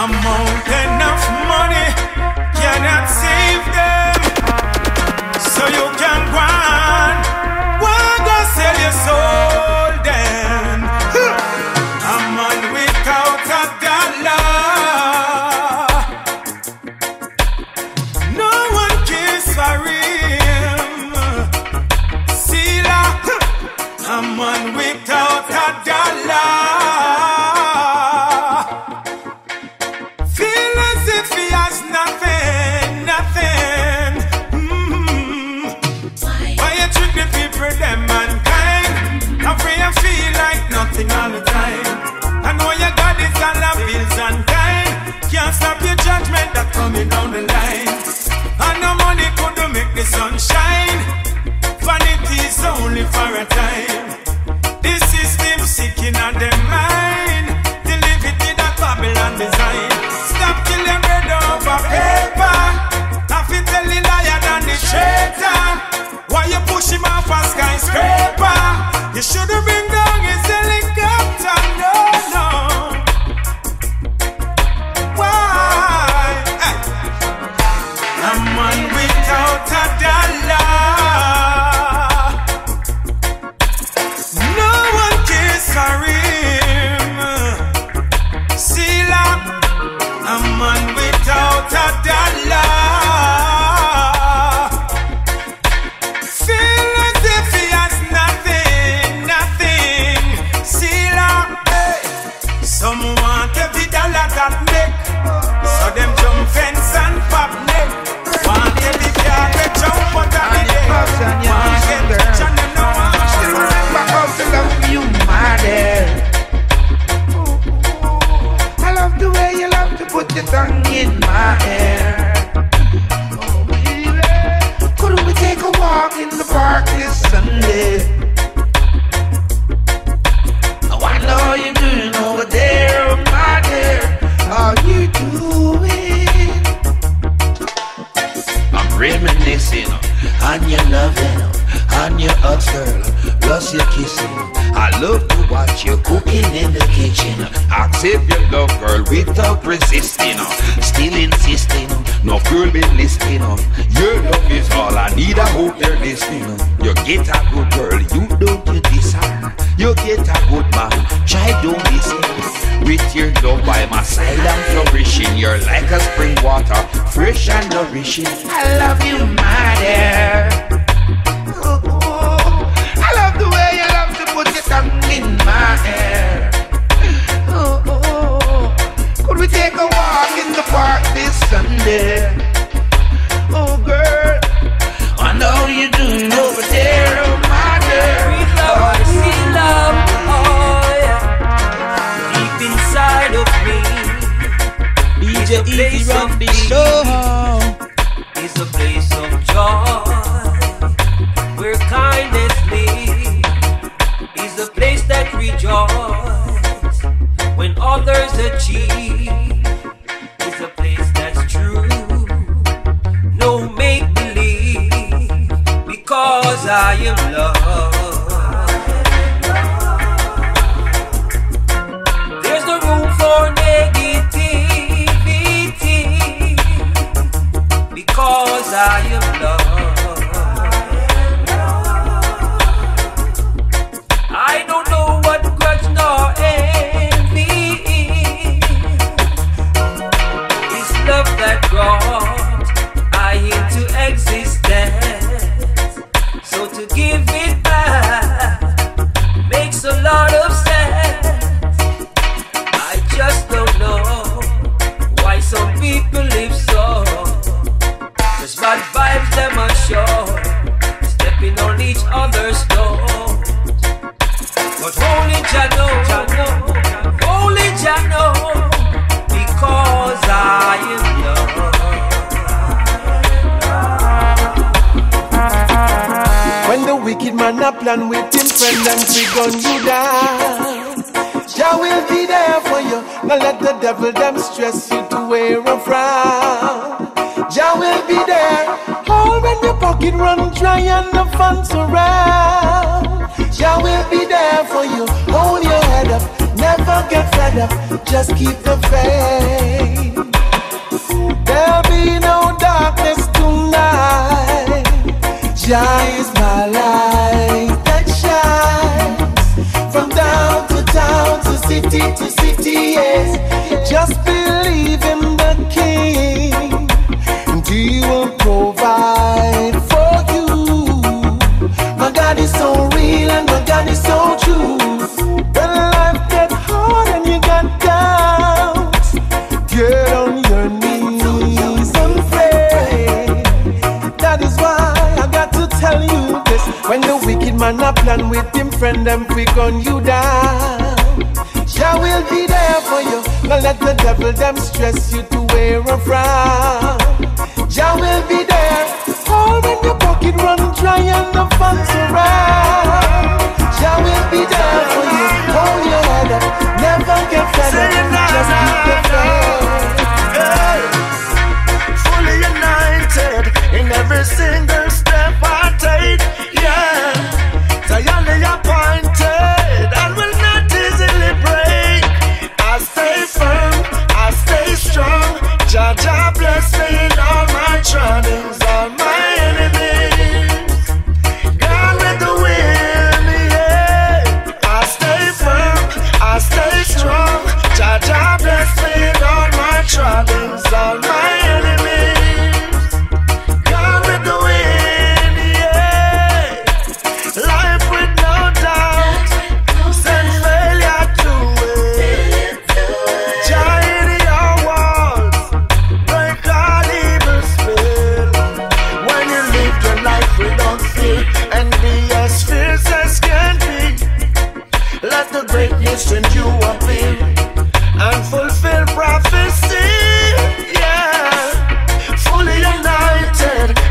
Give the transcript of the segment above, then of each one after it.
Amount enough money cannot save them. So you can go on, go sell your soul then. A man without a dollar, no one cares for him. See that? A man without a dollar, all the time. I know your God is all the bills and time. Can't stop your judgment that's coming down the line. And no money could make the sun shine. Vanity is only for a time. This system seeking on their mind. Deliver it that Babylon design. Stop killing bread over paper. I feel telling liar than the traitor. Why you push him off a skyscraper? You should've been down his helicopter. Just keep the faith. shines, my light that shines from down to town to city to city. Yes, just believe in the King, and He will provide for you. My God is so real, and my God is so true. When life gets hard and you got doubts, get on your knees and pray. That is why I got to tell you this. When the wicked man a plan with him friend, them quick on you down. Jah will be there for you. Now let the devil them stress you to wear a frown. Jah will be there. All when your pocket run dry and the funds around. Jah will be there for you. Hold your head up, never get fed up, just keep the faith. Hey, fully united in every single step I take. Yeah, divinely appointed and will not easily break. I stay firm, I stay strong. Jah Jah bless me in all my troubles, all my enemies. Troubles, all my enemies. God with the wind, yeah. Life with no doubt. Send failure to it. Joy in your walls. Break all evil spell. When you live your life without fear and be as fierce as can be, let the greatness in you appear and fulfill prophecy.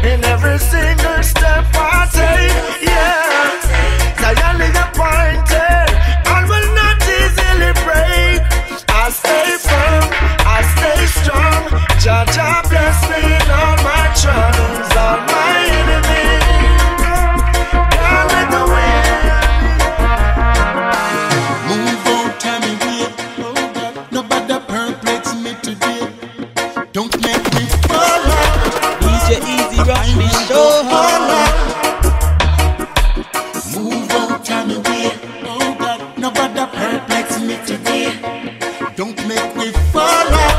In every single step I take, yeah, divinely appointed, I will not easily break. I stay firm, I stay strong. Jah Jah bless me in all my troubles, all my enemies. God with the wind. Move out of me way. Nobody perplexes me today. Don't make me fall out. Easy, easy. Me so hard. Move out of me way. Oh God, nobody perplex me today. Don't make me fall out.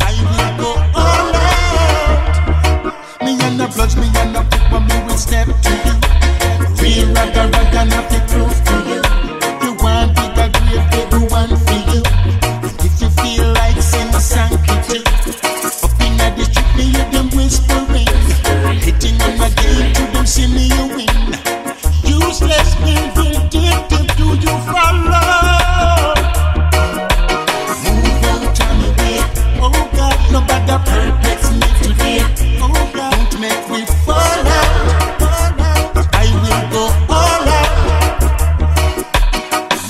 I will go all out. Me and a bludge, me and a pick, but me will step to you. Real rag and have the proof to you. You want it a grave, they do one for you. If you feel like sin, sanctity. Up in the street, me hear them whisper. See me you win. Useless being vindictive. Do you follow? Move out of my way. Oh God, nobody perplex me today. Oh God, don't make me fall out. I will go all out.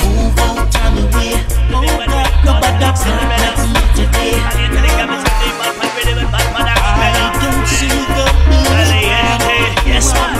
Move out of my way. Oh God, nobody perplex me today. I can see the beat. Yes, man.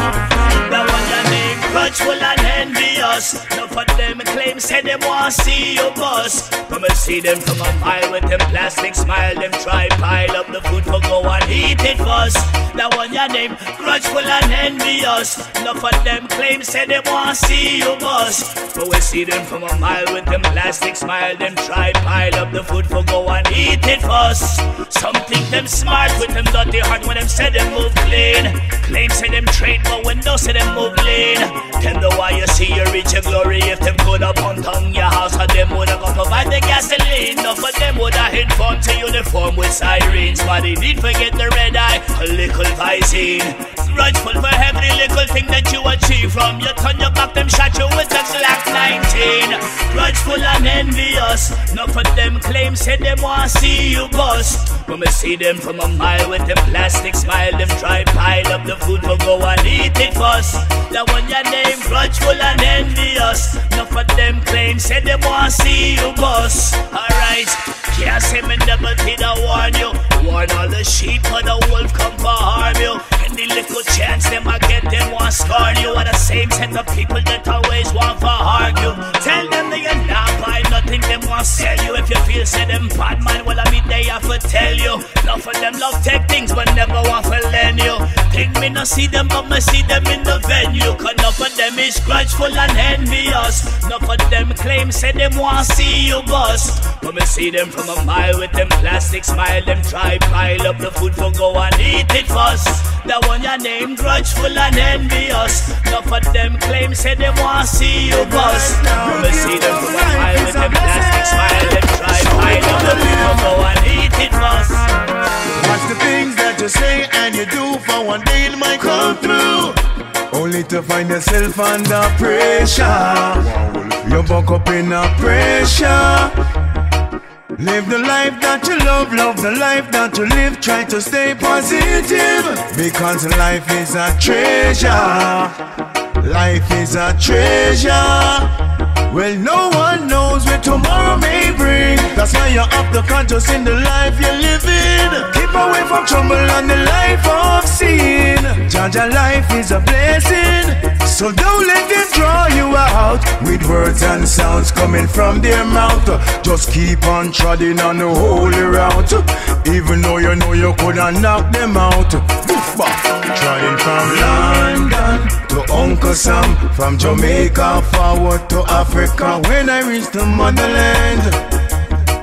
That one that make grudgeful and envious. Enough of them claim, say them want to see you bust. But me see them from a mile with them plastic smile. Them try pile up the food for go and eat it first. That one your name, grudgeful and envious. Enough of them claim, say them want to see you bust. But we see them from a mile with them plastic smile. Them try pile up the food for go and eat it first. Some think them smart with them dirty heart when them say them move clean. Claim say them trade, but when no say them move lean. Tell the why you see you reach your glory. If them could have pumped on your house, or them would have gone provide the gasoline. No, but them would have hit from to uniform with sirens. But they did forget the red eye, a little visine. Grudgeful for every little thing that you achieve. From your turn your back, them shot you with the Glock 19. Grudgeful and envious. No, for them claim say them want to see you bust. When we see them from a mile with them plastic smile, them try pile up the food for go and eat it first. That one your name, grudgeful and envious. Enough of them claims say they want to see you boss. Alright, can't say me never did I warn you. Warn all the sheep or the wolf come for harm you. Any little chance them I get, them want to scorn you. Are the same set of people that always want for argue. Tell them they are not buy nothing, them want to sell you. If you feel say them bad man, well I mean they have to tell you. Enough of them love take things but never want to lend you. Think me no see them but me see them in the venue. Cause enough of them is grudgeful and envious. Enough of them claim say them want see you bust. But me see them from a mile with them plastic smile. Them try pile up the food for go and eat it first. That one your name grudgeful and envious. Enough of them claim say them want see you bust. But me see them from a mile with them plastic smile. Them try pile up the food for go and eat it first. What's the things that you say and you do for one day it might come through, only to find yourself under pressure. You buck up in a pressure. Live the life that you love, love the life that you live. Try to stay positive, because life is a treasure. Life is a treasure. Well, no one knows where tomorrow may bring. That's why you have to conscious in the life you're living. Keep away from trouble and the life of sin. Jaja, life is a blessing, so don't let them draw you out with words and sounds coming from their mouth. Just keep on trotting on the holy route, even though you know you couldn't knock them out. Trying from London to Uncle Sam, from Jamaica forward to Africa. When I reach the motherland,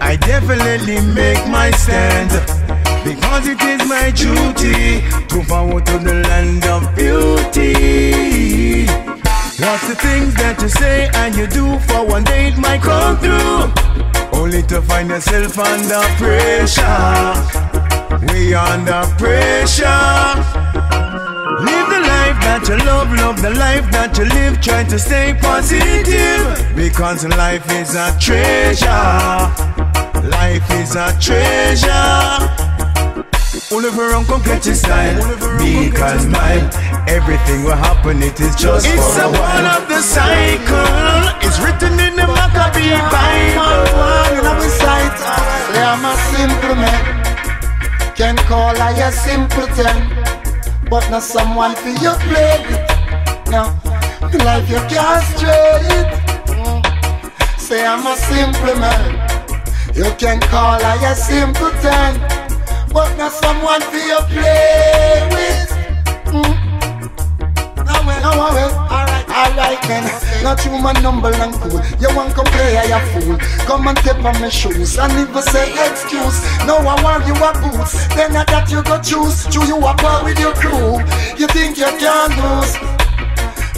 I definitely make my stand, because it is my duty to forward to the land of beauty. What's the things that you say and you do for one day it might come through, only to find yourself under pressure. We under pressure. Live the life that you love, love the life that you live. Try to stay positive, because life is a treasure. Life is a treasure. Only for wrong come catch your style, because mine, everything will happen, it is just for a while. It's a part of the cycle, it's written in the Maccabee Bible. I'm a simple man, can call I a simpleton, but not someone for you play with. Now, the life you can't straight. Say I'm a simple man, you can call I a simpleton, but not someone for you play with. Alright then, okay. Not you my number and cool. You want to play a fool, come and tap on my shoes and never say excuse. No I want you a boots, then I that you go choose. Choose you a part with your crew, you think you can lose.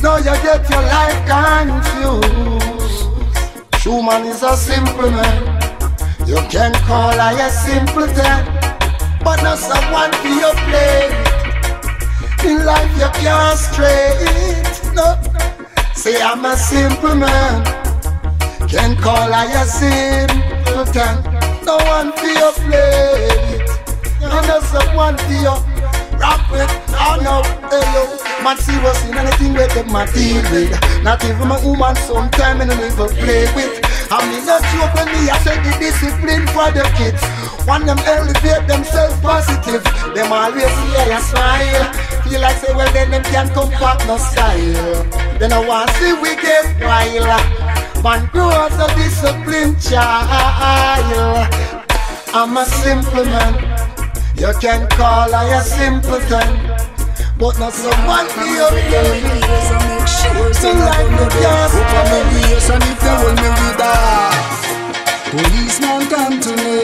Now you get your life confused. True man is a simple man, you can call I a simpleton, but not someone for your play. In life you can't straight, no. Say I'm a simple man, can call I a simpleton. No one for your play it, and no someone for your rap it. Oh no, hello, man serious in anything with them I deal with. Not even my woman sometime and I never play with. I mean not joke when me I say the discipline for the kids. Want them elevate themselves positive, them always hear a smile. Feel like say well then them can't come back no style. Then I want to see we get wild. Man grows a disciplined child. I'm a simple man, you can call I a simpleton, but not someone for your play. So life no just for me. And if they hold me with that, policeman come to me.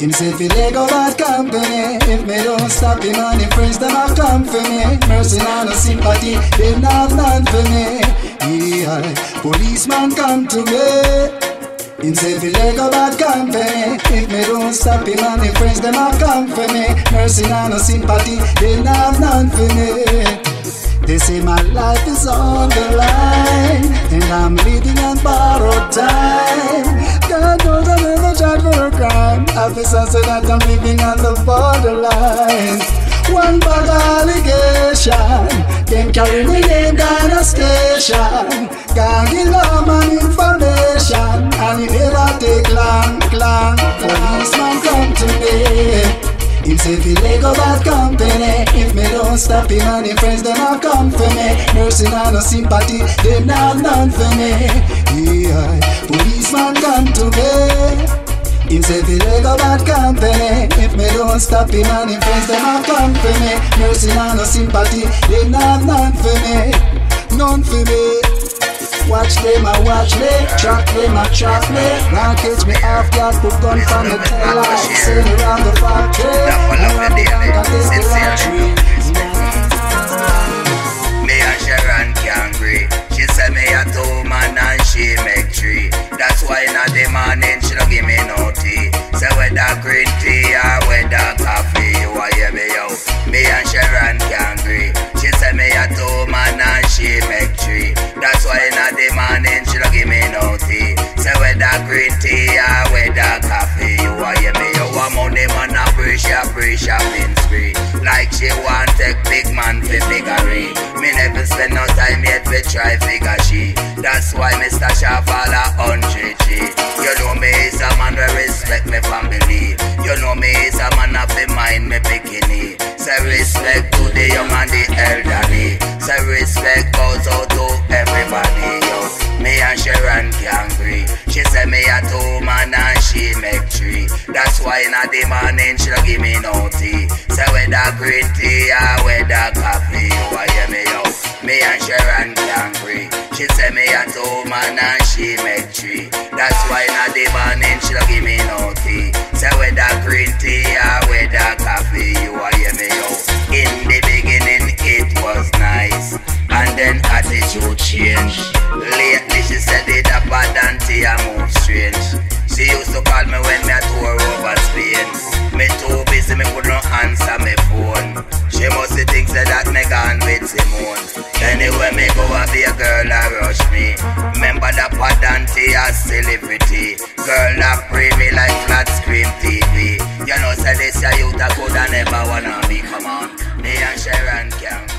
Him say fi let go bad company. If me don't stop him and him friends them a come for me. Mercy and no sympathy, them not have none for me. Yeah, policeman come to me. Him say fi let go bad company. If me don't stop him and him friends them a come for me. Mercy and no sympathy, them not have none for me. They say my life is on the line, and I'm living on borrowed time. God knows I never tried for a crime. Officer said that I'm living on the borderline. One bag allegation, them carry me name down a station. Can't give all my information, and it never take long, long. Policeman come to me. Him say fi let go bad company. If me don't stop him and him friends them a come for me. Mercy and no sympathy, them not none for me. Yeah, policeman come to me. Him say fi leg a bad company. If me don't stop him and him friends them have company. Mercy and no sympathy, they not have none for me. None for me. Watch them a watch me, track them a track me. Now catch me half gas, put gun from the tail light. Say me round the factory, around the bank and this the factory. Me and Sharon Cangri, she say me a 2 man and she make 3. That's why in the morning she don't give me no tea. Say whether green tea or whether coffee, you a hear me out. Me and Sharon Cangri, she say me a 2 man and she make 3. That's why in the morning she don't give me no tea. Say whether green tea or whether coffee, you a hear me out. One money man a breach shopping spree. Like she want take big man for biggery. Me never spend no time yet we try figure she. That's why Mr. Shafala 100G. You know me is a man where respect me family. You know me is a man of the mind me bikini. Say respect to the young and the elderly. Say respect goes out to everybody. Yo, me and Sharon Cangri, she say me a 2 man and she make 3. That's why in the morning she don't give me no tea. Say whether green tea or whether coffee, you a hear me out. Me and Sharon Cangri, she say me a 2 man and she make 3. That's why in the morning she don't give me no tea. Say whether green tea or whether coffee, you a hear me out. In the beginning it was nice, and then attitude changed. Lately she said it a bad and tea a move strange. She used to call me when I tour over Spain. Me too busy, me could not answer me phone. She must think that me gone with Simone. Anyway, me go and be a girl that rush me. Remember the bad and tea a celebrity. Girl that pray me like flat screen TV. You know, say this a youth I could never wanna be. Come on, me and Sharon Cangri.